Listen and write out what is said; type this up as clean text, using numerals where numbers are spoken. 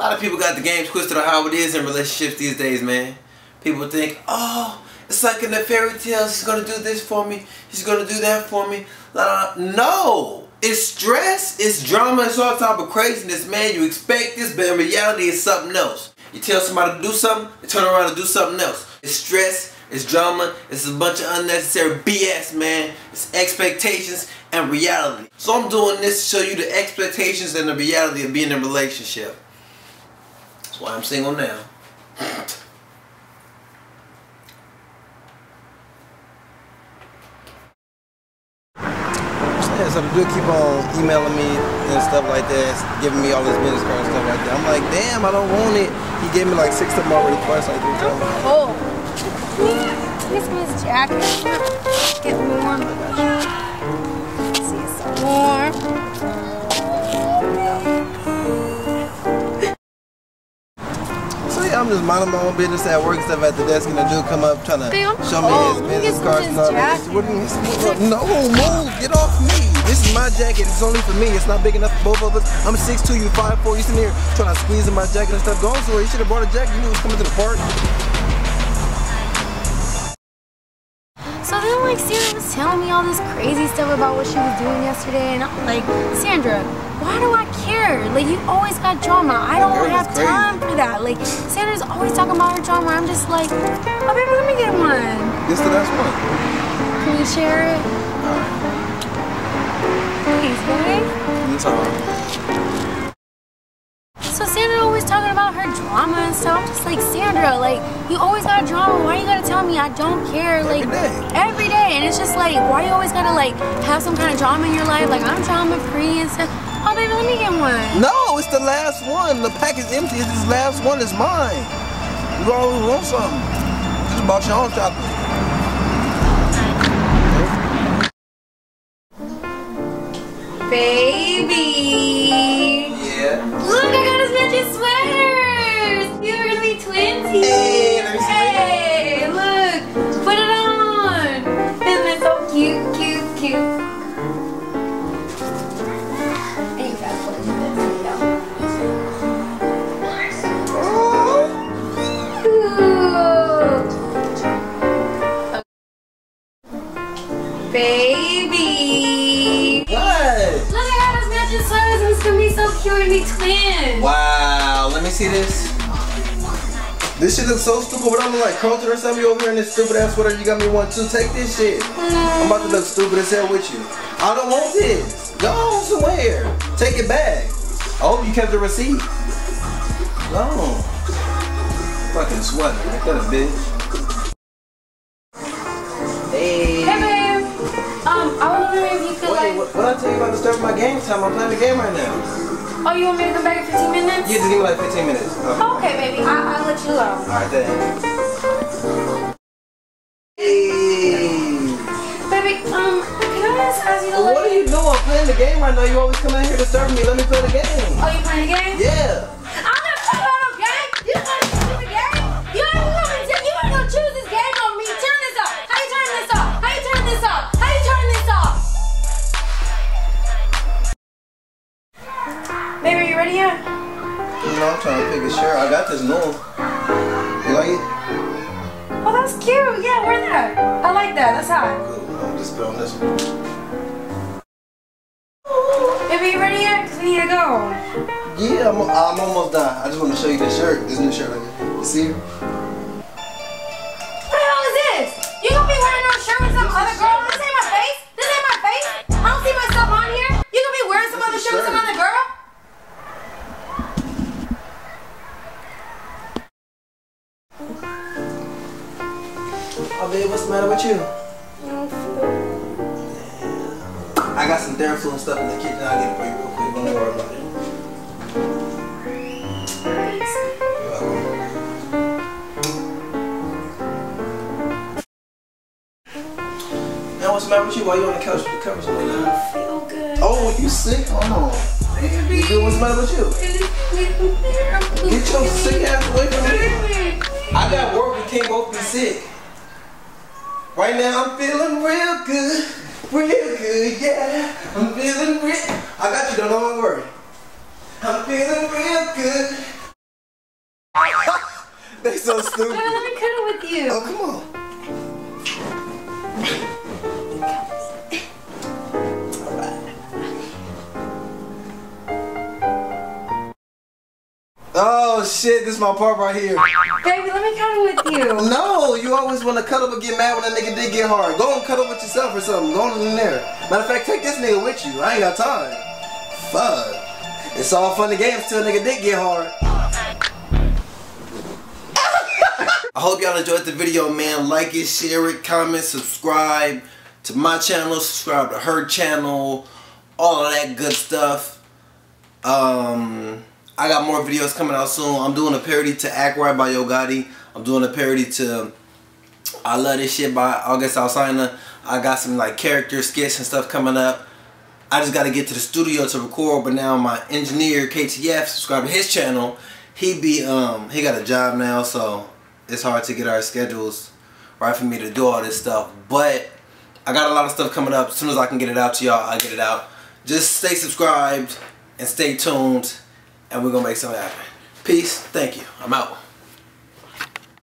A lot of people got the game twisted on how it is in relationships these days, man. People think, oh, it's like in the fairy tales, he's gonna do this for me, he's gonna do that for me. No! It's stress, it's drama, it's all type of craziness, man. You expect this, but in reality, it's something else. You tell somebody to do something, they turn around and do something else. It's stress, it's drama, it's a bunch of unnecessary BS, man. It's expectations and reality. So I'm doing this to show you the expectations and the reality of being in a relationship. That's why I'm single now. So the dude keep on emailing me and stuff like that, giving me all his business cards and stuff like that. I'm like, damn, I don't want it. He gave me like 6 of them already twice, like 3 times. Oh, here's his jacket. Get warm. See, it's warm. So yeah, I'm just minding my own business at work and stuff at the desk, and the dude come up trying to show me his business cards and all that. No, move, get off me. This is my jacket, it's only for me, it's not big enough for both of us. I'm 6'2", you 5'4", you sitting here trying to squeeze in my jacket and stuff. Go on, so you should have brought a jacket, you knew it was coming to the park. So then like Sierra was telling me all this crazy stuff about what she was doing yesterday, and I'm like, Sandra, why do I care? Like, you always got drama, I don't have time for that. Like, Sandra's always talking about her drama, I'm just like, oh baby, let me get one. This is the last one. Can we share it? All right. So Sandra always talking about her drama and stuff. I'm just like, Sandra, like, you always got drama. Why you gotta tell me? I don't care. Like, every day. And it's just like, why you always gotta like have some kind of drama in your life? Like, I'm drama free and stuff. Oh baby, let me get one. No, it's the last one. The pack is empty. This last one is mine. You always want something. Just bought your own chocolate. Baby! Yeah. Look, I got as much as sweaters! You're gonna be 20! Hey, let me see. Hey, look! Put it on! Isn't it so cute, cute, cute? And you gotta put it in this video. Oh! Cute! Baby! It's gonna be so cute and be twins. Wow, let me see this. This shit looks so stupid, but I look like Carlton or something over here in this stupid ass sweater. You got me one, two, take this shit. I'm about to look stupid as hell with you. I don't want this. Go somewhere. Take it back. Oh, you kept the receipt. Go. Fucking sweater. Like that, bitch. Hey. Hey, babe. I was wondering if you could what I tell you about disturbing my game time? I'm playing the game right now. Oh, you want me to come back in 15 minutes? Yeah, just give me like 15 minutes. Okay, okay baby. I'll let you alone. Alright, then. Hey. Baby, can I just ask you to look? What do you know? I'm playing the game right now. You always come in here disturbing me. Let me play the game. Oh, you playing the game? Yeah. I'm not playing the game. You want to choose the game? You ain't coming to. You ain't gonna choose this game on me. Turn this off. How you turn this off? How you turn this off? I'm trying to pick a shirt. I got this new one. You like it? Oh, that's cute. Yeah, wear that. I like that. That's hot. Cool. I'm just put on this one. Baby, you ready yet? Because we need to go. Yeah, I'm almost done. I just want to show you this shirt. This new shirt right here. You see it? What the hell is this? You gonna be wearing no shirt with some other girl? This ain't my face. This ain't my face. I don't see myself on here. You gonna be wearing some other shirt with some other girl? Oh babe, what's the matter with you? Yeah. I got some Theraflu and stuff in the kitchen. I'll get it for you real quick. Don't worry about it. Now what's the matter with you? Why you on the couch with the covers on? I don't feel good. Oh, you sick? Oh no. Baby. Dude, what's the matter with you? Get your sick ass away from me. I got work. We can't both be sick. Right now I'm feeling real good, yeah. I'm feeling real. I got you, don't worry. I'm feeling real good. Oh shit, this is my part right here. Baby, let me cuddle with you. No, you always want to cuddle but get mad when that nigga did get hard. Go and cuddle with yourself or something. Go on in there. Matter of fact, take this nigga with you. I ain't got time. Fuck. It's all fun and games till a nigga did get hard. I hope y'all enjoyed the video, man. Like it, share it, comment, subscribe to my channel, subscribe to her channel, all of that good stuff. I got more videos coming out soon. I'm doing a parody to Act Right by Yo Gotti. I'm doing a parody to I Love This Shit by August Alsina. I got some like character skits and stuff coming up. I just got to get to the studio to record, but now my engineer KTF, subscribe to his channel. He got a job now, so it's hard to get our schedules right for me to do all this stuff, but I got a lot of stuff coming up. As soon as I can get it out to y'all, I'll get it out. Just stay subscribed and stay tuned, and we're going to make something happen. Peace. Thank you. I'm out.